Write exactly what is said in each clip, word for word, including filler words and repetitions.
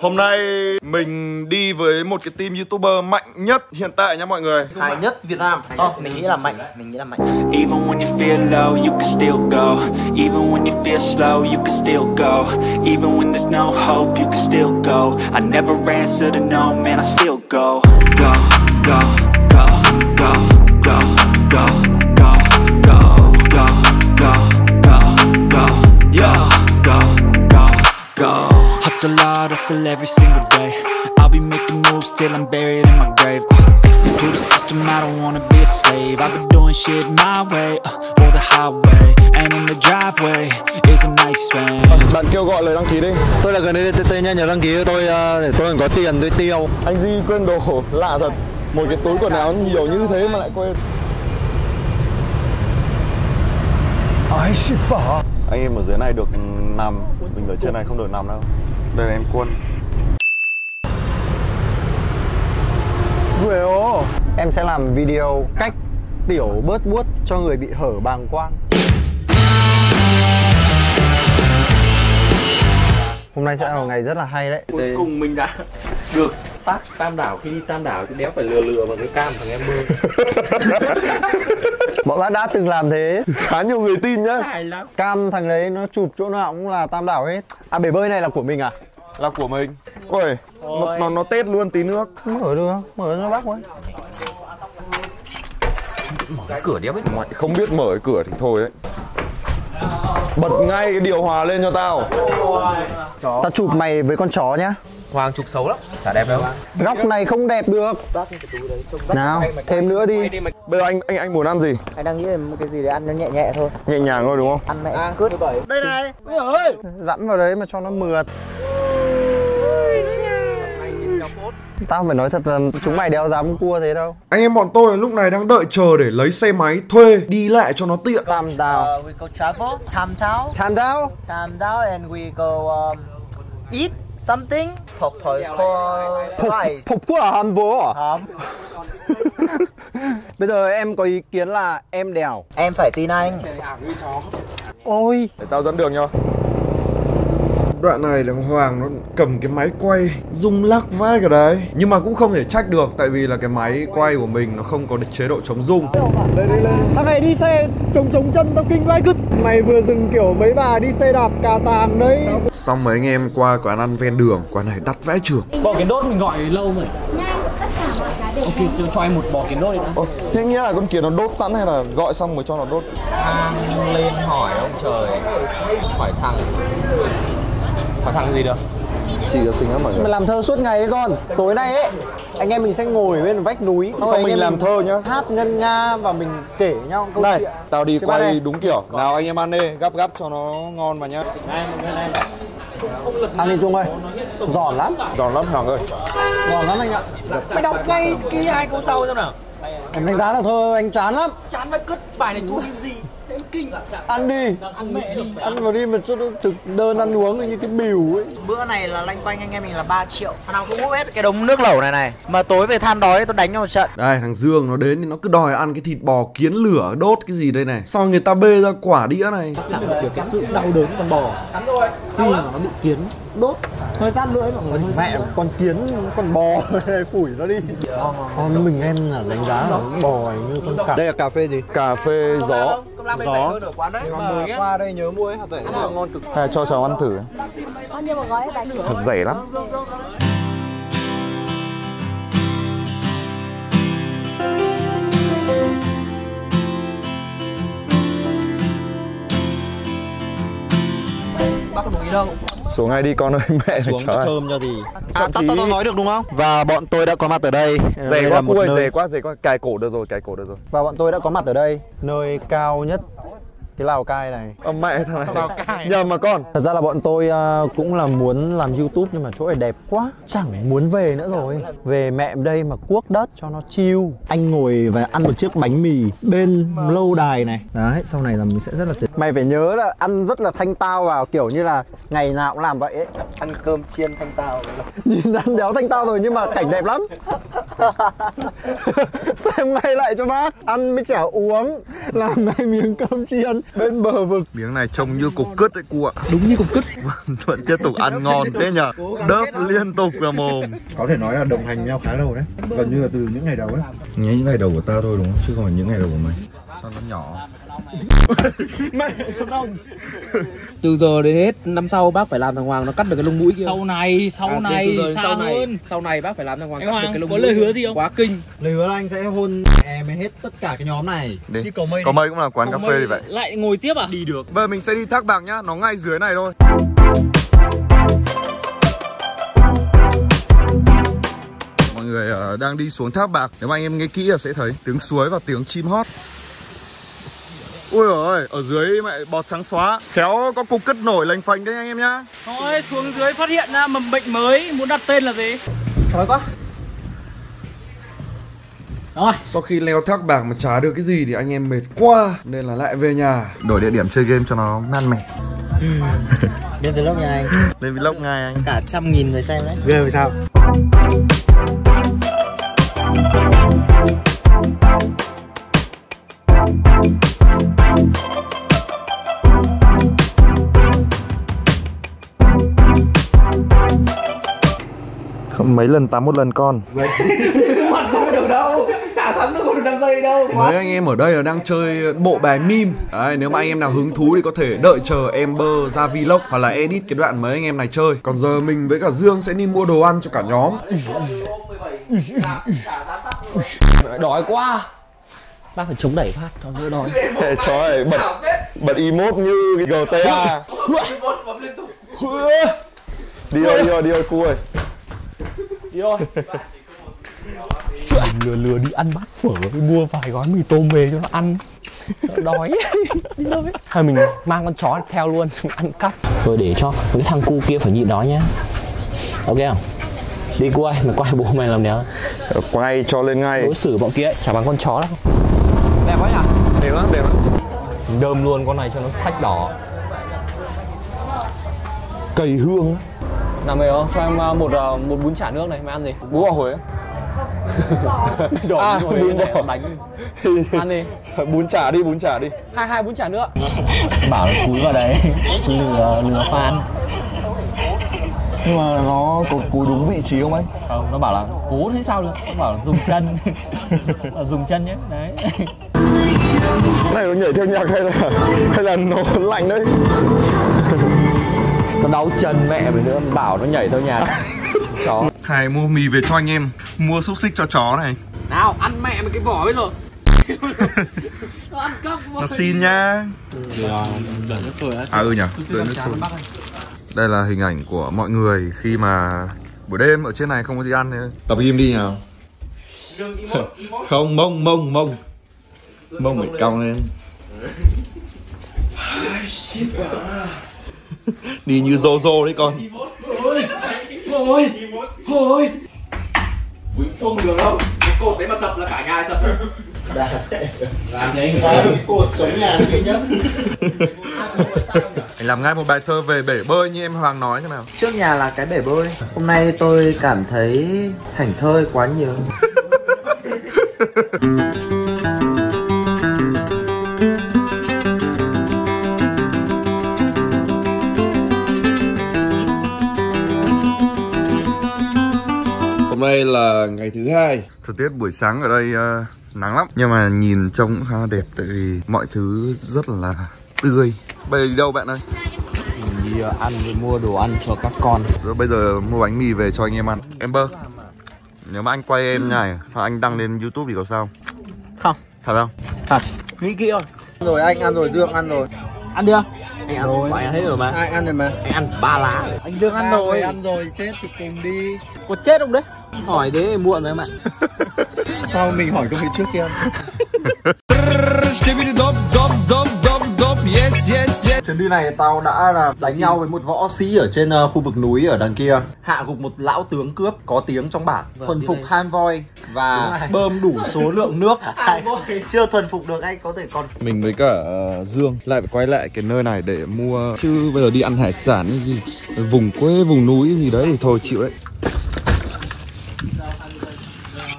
Hôm nay mình đi với một cái team YouTuber mạnh nhất hiện tại nha mọi người. Mạnh nhất Việt Nam. Ờ, mình nghĩ là mạnh, mình nghĩ là mạnh. Even when you feel low, you can still go. Even when you feel slow, you can still go. Even when there's no hope, you can still go. I never answer to no man, I still go. Go, go, go, go, go, go, go, go, go, go, go, go, yo, go, go, go. Hustle hard, hustle every single day. I'll be making moves till I'm buried in my grave. uh, To the system, I don't wanna be a slave. I've been doing shit my way, uh, or the highway. And in the driveway is a nice way. Bạn kêu gọi lời đăng ký đi. Tôi là GNDTT nha, nhờ đăng ký cho tôi uh, để tôi còn có tiền tôi tiêu. Anh Di quên đồ, lạ thật. Một cái túi quần áo nhiều như thế mà lại quên. Ai shit bỏ. Anh em ở dưới này được nằm, mình ở trên này không được nằm đâu. Đây là em Quân. Em sẽ làm video cách tiểu bớt buốt cho người bị hở bàng quang. Hôm nay sẽ là một ngày rất là hay đấy. Cuối cùng mình đã được tác Tam Đảo. Khi đi Tam Đảo thì đéo phải lừa lừa bằng cái cam thằng em mơ. Bọn bác đã từng làm thế. Khá nhiều người tin nhá. Cam thằng đấy nó chụp chỗ nào cũng là Tam Đảo hết. À, bể bơi này là của mình à? Là của mình. Ôi, nó, nó, nó tết luôn tí nước. Mở được không? Mở cho bác quá. Mở cái cửa đéo biết mở. Không biết mở cái cửa thì thôi đấy. Bật ngay cái điều hòa lên cho tao. Chó. Tao chụp mày với con chó nhá. Hoàng chụp xấu lắm, chả đẹp đâu. Góc này không đẹp được. Nào, thêm nữa đi. Bây giờ anh anh anh muốn ăn gì? Anh đang nghĩ là một cái gì để ăn nó nhẹ nhẹ thôi. Nhẹ nhàng thôi đúng không? Ăn mẹ à, cướp. Đây này. Ôi ơi. Dẫm vào đấy mà cho nó mượt. Tao phải nói thật là chúng mày đeo dám cua thế đâu. Anh em bọn tôi lúc này đang đợi chờ để lấy xe máy thuê đi lại cho nó tiện. Tam Đảo. We go travel. Tam Đảo. Tam Đảo. Tam Đảo and we go um, eat something. Phục thời kho. Phục của Hàn Bố. Bây giờ em có ý kiến là em đèo. Em phải tin anh. Ôi. Để tao dẫn đường nhau. Đoạn này là Hoàng nó cầm cái máy quay rung lắc vãi cả đấy. Nhưng mà cũng không thể trách được, tại vì là cái máy quay của mình nó không có chế độ chống rung. Thằng này đi xe chống chống chân tao kinh vãi cứt. Mày vừa dừng kiểu mấy bà đi xe đạp cà tàng đấy. Xong mấy anh em qua quán ăn ven đường, quán này đắt vãi chưởng. Bỏ cái đốt mình gọi lâu rồi. Ok, tôi cho anh một bò kiến đốt đi đã. Thế nghĩa là con kiến nó đốt sẵn hay là gọi xong mới cho nó đốt? Thang lên hỏi ông trời. Hỏi thằng. Hỏi thằng gì được? Chị rất xinh lắm mọi người. Mình làm thơ suốt ngày đấy con. Tối nay ấy, anh em mình sẽ ngồi bên vách núi. Xong, xong mình anh làm mình thơ nhá. Hát ngân nga và mình kể nhau câu này, chuyện. Tao đi chị quay đúng kiểu. Còn. Nào anh em ăn đi, gắp gắp cho nó ngon mà nhá. Này, này. Ăn đi Chung ơi, giòn lắm. Giòn lắm Hoàng ơi. Giòn lắm anh ạ. Mày đọc ngay cái hai câu sau xem nào. Em đánh giá là thôi, anh chán lắm. Chán phải cất bài này tui gì. Kinh. Ăn đi, ăn mẹ đi, ăn vào đi mà cho nó thực đơn ăn uống như cái bìu ấy. Bữa này là lanh quanh anh em mình là ba triệu. Thằng nào cũng hút hết cái đống nước lẩu này này. Mà tối về than đói tôi đánh nhau một trận. Đây thằng Dương nó đến thì nó cứ đòi ăn cái thịt bò kiến lửa đốt cái gì đây này. Sao người ta bê ra quả đĩa này. Cảm nhận được cái sự đau đớn con bò khi mà nó bị kiến đốt. Hơi rát lưỡi mọi người. Mẹ con kiến, con bò phủi nó đi. Con mình em là đánh giá là bò như con cà. Đây là cà phê gì? Cà phê gió. Gió. Mà qua đây nhớ mua ấy, hạt dẻ rất là ngon cực. Hay cho cháu ăn thử. Hạt dẻ lắm. Bác có đồng ý đâu. Xuống ngay đi con ơi, mẹ xuống cho thơm cho gì. À, tao tao nói được đúng không? Và bọn tôi đã có mặt ở đây. Dày quá cua, dày quá, dày quá, cài cổ được rồi, cài cổ được rồi. Và bọn tôi đã có mặt ở đây, nơi cao nhất cái Lào Cai này. Ờ mẹ thằng này. Lào Cai. Nhầm mà con. Thật ra là bọn tôi cũng là muốn làm YouTube nhưng mà chỗ này đẹp quá, chẳng muốn về nữa rồi. Về mẹ đây mà cuốc đất cho nó chill. Anh ngồi và ăn một chiếc bánh mì bên lâu đài này. Đấy, sau này là mình sẽ rất là tuyệt. Mày phải nhớ là ăn rất là thanh tao vào, kiểu như là ngày nào cũng làm vậy ấy. Ăn cơm chiên thanh tao. Nhìn ăn đéo thanh tao rồi nhưng mà cảnh đẹp lắm. Xem ngay lại cho bác. Ăn mới chả uống. Làm ngay miếng cơm chiên bên bờ vực. Miếng này trông như cục cứt đấy cô ạ. Đúng như cục cứt. Thuận tiếp tục ăn ngon thế nhở. Đớp liên tục vào mồm. Có thể nói là đồng hành nhau khá lâu đấy. Gần như là từ những ngày đầu ấy. Nhớ những ngày đầu của ta thôi đúng không? Chứ không phải những ngày đầu của mày. Sao nó nhỏ. Mày không. Từ giờ đến hết năm sau bác phải làm thằng Hoàng nó cắt được cái lông mũi kia. Sau này, sau à, này, giờ, sau này, hơn. Sau này bác phải làm thằng Hoàng anh cắt Hoàng, được cái lông mũi. Có lời hứa gì không? Quá kinh. Lời hứa là anh sẽ hôn em hết tất cả cái nhóm này. Đi. Đi Cầu Mây. Cầu Mây cũng là quán Cầu cà phê thì vậy. Lại ngồi tiếp à? Đi được. Bây giờ mình sẽ đi Thác Bạc nhá, nó ngay dưới này thôi. Mọi người uh, đang đi xuống Thác Bạc. Nếu mà anh em nghe kỹ là sẽ thấy tiếng suối và tiếng chim hót. Ui ơi, ở dưới mẹ bọt trắng xóa. Khéo có cục cất nổi lành phành đấy anh em nhá. Thôi xuống dưới phát hiện ra mầm bệnh mới. Muốn đặt tên là gì? Trời quá. Rồi. Sau khi leo Thác Bạc mà chả được cái gì thì anh em mệt quá, nên là lại về nhà. Đổi địa điểm chơi game cho nó năn mẻ. Ừ. Lên vlog nhà anh. Lên vlog nhà anh. Cả trăm nghìn người xem đấy. Ghê vậy sao? Mấy lần tám một lần con. Mặt không được đâu, chả thắng nó không được năm giây đâu. Mấy anh em ở đây là đang chơi bộ bài meme. Đấy, nếu mà anh em nào hứng thú thì có thể đợi chờ Amber ra vlog hoặc là edit cái đoạn mấy anh em này chơi. Còn giờ mình với cả Dương sẽ đi mua đồ ăn cho cả nhóm. Đói quá. Bác phải chống đẩy phát cho đỡ đói. Chó ơi, bật bật emote như giê tê a. Đi thôi, đi thôi, đi thôi cu ơi. Đi thôi. Lừa lừa đi ăn bát phở, mua vài gói mì tôm về cho nó ăn. Đói. Đi đâu ấy. Hay mình mang con chó theo luôn, ăn cắp. Rồi để cho cái thằng cu kia phải nhịn đói nhá. Ok không? Đi cu ơi, mày quay bố mày làm đéo. Quay cho lên ngay. Đối xử bọn kia ấy, chả bằng con chó đâu. Đẹp quá nhỉ? Đẹp lắm, đẹp lắm. Đơm luôn con này cho nó sách đỏ. Cầy hương. Làm mày không? Cho em một một bún chả nước này, mày ăn gì? Bún bò Huế. Đỏ à, bún Huế này bánh. Ăn đi. Bún chả đi, bún chả đi. Hai hai bún chả nữa. Bảo là cúi vào đấy, lừa lừa fan. Nhưng mà nó có cúi đúng vị trí không anh? Không, nó bảo là cố thế sao được? Nó bảo là dùng chân. Là dùng chân nhé, đấy. Cái này nó nhảy theo nhạc hay là hay là nó lạnh đấy. Nó đau chân mẹ mình nữa, bảo nó nhảy theo nhà. Chó. Thầy mua mì về cho anh em, mua xúc xích cho chó này. Nào, ăn mẹ mày cái vỏ ấy rồi. Nó ăn cắp quá. Nó xin nhá. À ừ nhỉ, đợi nước sôi. Đây là hình ảnh của mọi người khi mà buổi đêm ở trên này không có gì ăn nữa. Tập gym đi nào. Không, mông, mông, mông. Mông phải cong lên. Đi như Jojo đấy con. Thôi, thôi, không được đâu. Cái cột đấy mà sập là cả nhà sập. Cái cột chống nhà duy nhất. Anh làm ngay một bài thơ về bể bơi như em Hoàng nói thế nào. Trước nhà là cái bể bơi. Hôm nay tôi cảm thấy thảnh thơi quá nhiều. Hôm nay là ngày thứ hai. Thời tiết buổi sáng ở đây uh, nắng lắm, nhưng mà nhìn trông cũng khá đẹp tại vì mọi thứ rất là tươi. Bây giờ đi đâu bạn ơi? Mình đi ăn với mua đồ ăn cho các con. Rồi bây giờ mua bánh mì về cho anh em ăn. Amber, nếu mà anh quay em nhảy hoặc anh đăng lên YouTube thì có sao? Không. Thật không? Thật. Nghĩ kỹ rồi. Rồi anh ăn rồi, Dương ăn rồi. Ăn chưa? Anh ăn rồi, anh thấy rồi mà. Ai ăn rồi mà? Anh ăn ba lá. Anh Dương ăn rồi. Ăn rồi, chết thì cùng đi. Có chết không đấy? Hỏi thế muộn rồi em ạ. Sao mình hỏi câu chuyện trước kia? Chuyến đi này tao đã là đánh chị... nhau với một võ sĩ ở trên uh, khu vực núi ở đằng kia. Hạ gục một lão tướng cướp có tiếng trong bản. Thuần phục Han voi và bơm đủ số lượng nước. Chưa thuần phục được anh có thể còn. Mình với cả uh, Dương lại phải quay lại cái nơi này để mua. Chứ bây giờ đi ăn hải sản hay gì, vùng quê vùng núi gì đấy thì thôi chịu đấy.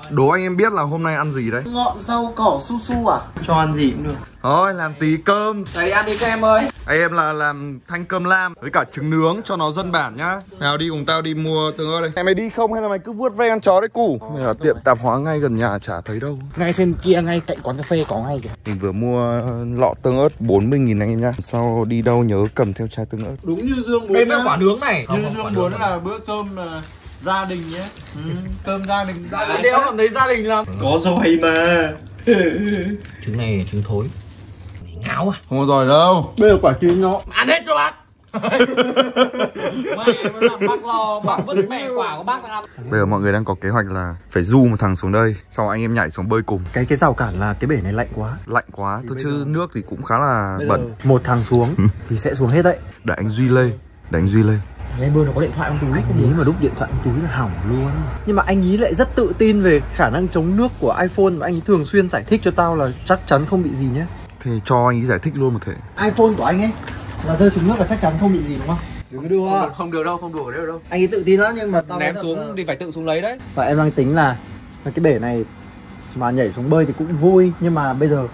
Đố anh em biết là hôm nay ăn gì đấy? Ngọn rau cỏ su su à? Cho ăn gì cũng được. Thôi làm tí cơm. Đấy ăn đi các em ơi. Ê, em là làm thanh cơm lam với cả trứng nướng cho nó dân bản nhá. Nào đi cùng tao đi mua tương ớt đây. Em mày đi không hay là mày cứ vuốt ve con chó đấy củ? Bây giờ tiệm tạp hóa ngay gần nhà chả thấy đâu. Ngay trên kia, ngay cạnh quán cà phê có ngay kìa. Mình vừa mua lọ tương ớt bốn mươi nghìn anh em nhá. Sau đi đâu nhớ cầm theo chai tương ớt. Đúng như Dương muốn. Em ăn quả nướng này. Như Dương muốn là bữa cơm là gia đình nhé. Ừ, cơm gia đình. Gia đình đéo cảm thấy gia đình lắm. Có dầu hay mà. Trứng này trứng thối. Ngáo à? Không có giỏi đâu. Bây giờ quả trứng nó ăn hết cho bác. Mày làm bác lo, bác vứt mẹ quả của bác ăn. Bây giờ mọi người đang có kế hoạch là phải du một thằng xuống đây, sau anh em nhảy xuống bơi cùng. Cái cái rào cản là cái bể này lạnh quá. Lạnh quá, thôi chứ giờ... nước thì cũng khá là bây bẩn. Một thằng xuống thì sẽ xuống hết đấy. Để anh Duy lê, để anh Duy lê. Lên bơi nó có điện thoại trong túi. Anh ý mà đúc điện thoại trong túi là hỏng luôn. Nhưng mà anh ý lại rất tự tin về khả năng chống nước của iPhone. Và anh ý thường xuyên giải thích cho tao là chắc chắn không bị gì nhé. Thì cho anh ý giải thích luôn một thể. iPhone của anh ấy là rơi xuống nước là chắc chắn không bị gì đúng không? Đừng đưa. Không, không được đâu, không đùa đấy đâu. Anh ý tự tin lắm nhưng mà tao ném xuống là... thì phải tự xuống lấy đấy. Và em đang tính là cái bể này mà nhảy xuống bơi thì cũng vui. Nhưng mà bây giờ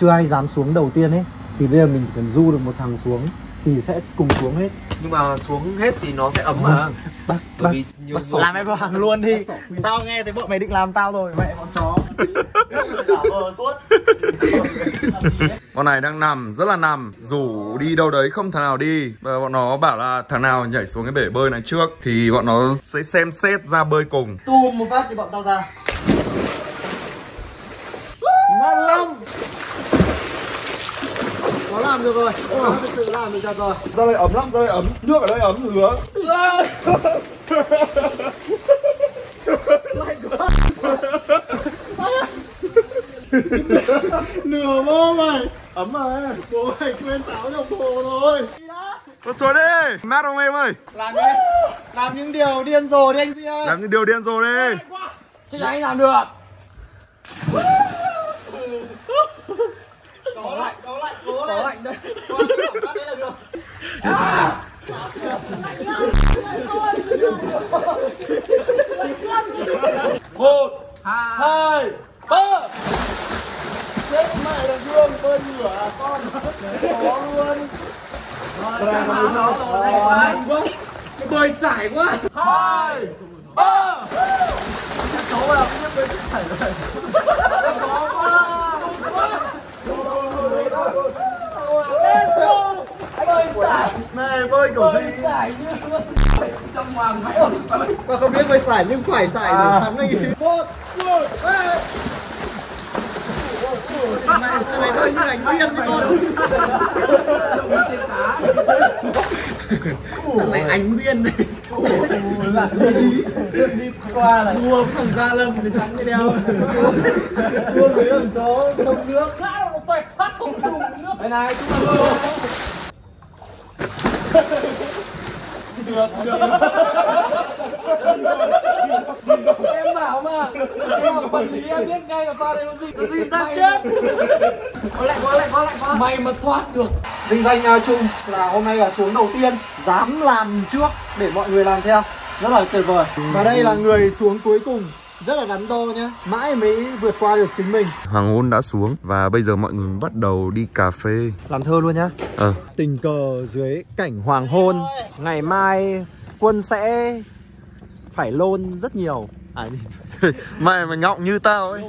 chưa ai dám xuống đầu tiên ấy. Thì bây giờ mình chỉ cần du được một thằng xuống thì sẽ cùng xuống hết. Nhưng mà xuống hết thì nó sẽ ấm mà. Bác, bác, bác sổ. Làm em vào hàng luôn đi. Tao nghe thấy bọn mày định làm tao rồi. Mẹ bọn chó. Giả vờ suốt. Bọn này đang nằm, rất là nằm. Rủ đi đâu đấy không thằng nào đi. Bọn nó bảo là thằng nào nhảy xuống cái bể bơi này trước thì bọn nó sẽ xem xét ra bơi cùng. Tùm một phát thì bọn tao ra. Nó lông. Nó làm được rồi, nó thực sự làm được chặt rồi. Ra đây ấm lắm, ra đây ấm, nước ở đây ấm hứa. Nửa bố mày. Ấm rồi, bố mày quên táo đồng hồ rồi. Một số đi, mát không em ơi? Làm đi, làm những điều điên rồ đi anh Duy ơi. Làm những điều điên rồ đi. Chắc là anh làm được. Có lạnh, có lạnh, có lạnh, có lạnh đây. Có lạnh đây là được. À, một, hai, ba. Chết mẹ là Dương, bơi nửa à con. Có luôn. Rồi, cái bóng nó lạnh quá. Cái bơi sải quá. Hai, ba. Cái cháu là không biết bơi sải rồi. Có quá. Này bơi kiểu gì? Trong hoàng máy ổn. Và không biết bơi sải nhưng phải sải để à. Thắng anh ấy. Một, một, ba. Mày này bơi như đánh viên với con. Thằng này ánh viên này. Đi qua là mua thằng Gia Lâm để thắng cái đeo. Mua mấy thằng chó sông nước. Đã một toẹt phát không đủ nước. Đây này, chúng ta được, được. Em bảo mà, em học vật lý em biết ngay là pha này nó gì, nó gì ta chết. Có lạnh quá, lạnh quá, lạnh quá. May mà thoát được. Vinh danh Chung là hôm nay là xuống đầu tiên, dám làm trước để mọi người làm theo, rất là tuyệt vời. Và đây là người xuống cuối cùng. Rất là đắn đo nhá, mãi mới vượt qua được chính mình. Hoàng hôn đã xuống và bây giờ mọi người bắt đầu đi cà phê làm thơ luôn nhá. Ờ. Tình cờ dưới cảnh hoàng hôn, ngày mai Quân sẽ phải lôn rất nhiều. À, mày mà ngọng như tao ấy.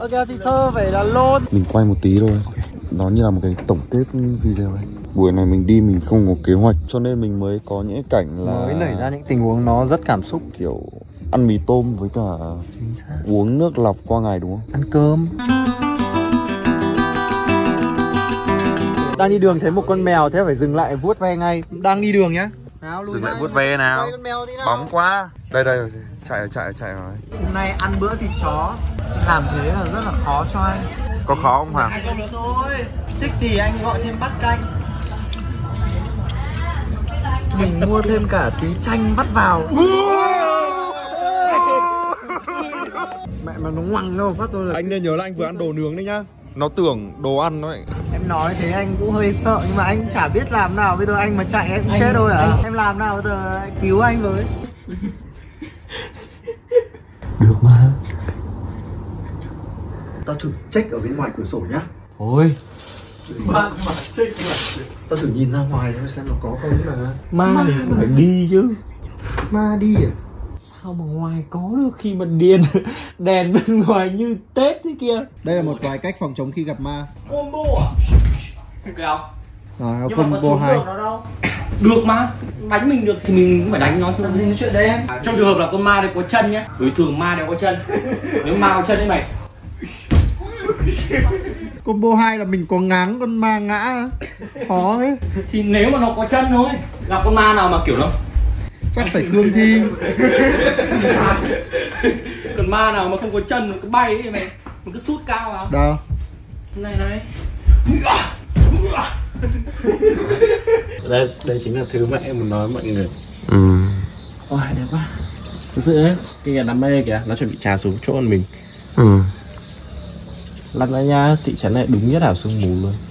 Ok thì thơ phải là lôn. Mình quay một tí thôi. Nó như là một cái tổng kết video ấy. Buổi này mình đi mình không có kế hoạch cho nên mình mới có những cảnh là mới nảy ra những tình huống nó rất cảm xúc kiểu ăn mì tôm với cả uống nước lọc qua ngày đúng không? Ăn cơm. Đang đi đường thấy một con mèo thế phải dừng lại vuốt ve ngay. Đang đi đường nhá. Nào, dừng lại vuốt ve nào. nào. Bóng quá. Đây đây rồi. Chạy chạy chạy rồi. Hôm nay ăn bữa thịt chó. Làm thế là rất là khó cho anh. Có khó không Hoàng? Thôi. Thích thì anh gọi thêm bát canh. Mình mua thêm cả tí chanh vắt vào. Mẹ mà nó ngoằng đâu phát tôi là... Anh nên nhớ là anh vừa ăn đồ nướng đấy nhá. Nó tưởng đồ ăn đấy. Em nói thế anh cũng hơi sợ. Nhưng mà anh chả biết làm nào. Bây giờ anh mà chạy anh cũng chết thôi à. Em làm nào bây giờ anh cứu anh với. Được mà. Tao thử check ở bên ngoài cửa sổ nhá. Thôi Bạn mà chích mà. Tao thử nhìn ra ngoài xem nó có không mà. Ma thì phải đi chứ. Ma đi à? Sao mà ngoài có được khi mà điền đèn bên ngoài như Tết thế kia. Đây là một vài cách phòng chống khi gặp ma. Combo à? Được không? Rồi, nhưng combo mà có hai. Được nó đâu. Được mà, đánh mình được thì mình cũng phải đánh nó thôi. Làm gì cái chuyện đấy em? À, trong trường hợp là con ma này có chân nhá. Đối thường ma đều có chân. Nếu ma có chân đấy mày. Combo hai là mình có ngáng con ma ngã. Khó thế. Thì nếu mà nó có chân thôi. Là con ma nào mà kiểu nó chắc phải cương thi. Còn ma nào mà không có chân nó cứ bay ấy mày. Nó cứ sút cao vào. Đâu? Này này. Đây, đây chính là thứ mà em muốn nói mọi người. Ừ. Ôi, đẹp quá. Thực sự ấy, cái nhà đám mây kìa, nó chuẩn bị trà xuống chỗ mình. Ừ. Lát nữa nha, thị trấn này đúng nhất đảo sương mù luôn.